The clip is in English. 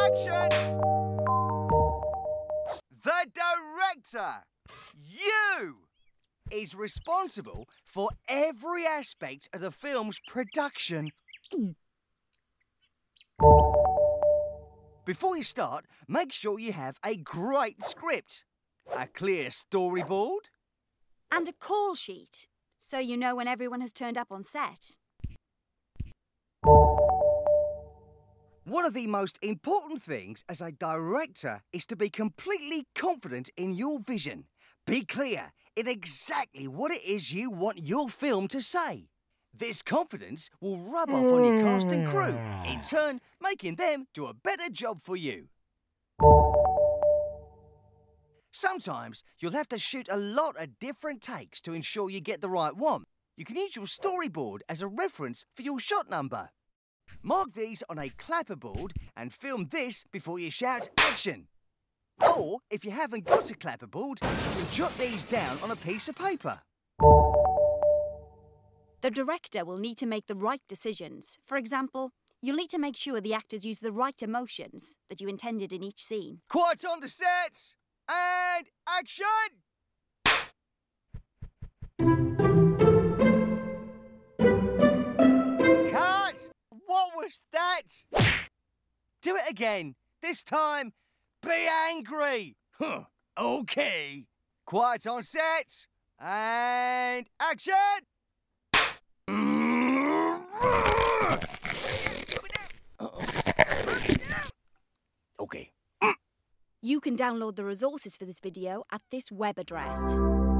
Action! The director, you, is responsible for every aspect of the film's production. Before you start, make sure you have a great script, a clear storyboard, and a call sheet, so you know when everyone has turned up on set. One of the most important things as a director is to be completely confident in your vision. Be clear in exactly what it is you want your film to say. This confidence will rub off on your cast and crew, in turn making them do a better job for you. Sometimes you'll have to shoot a lot of different takes to ensure you get the right one. You can use your storyboard as a reference for your shot number. Mark these on a clapperboard and film this before you shout action. Or, if you haven't got a clapperboard, you can jot these down on a piece of paper. The director will need to make the right decisions. For example, you'll need to make sure the actors use the right emotions that you intended in each scene. Quiet on the sets! And action! What was that? Do it again. This time, be angry. Huh. Okay. Quiet on set. And action. Okay. You can download the resources for this video at this web address.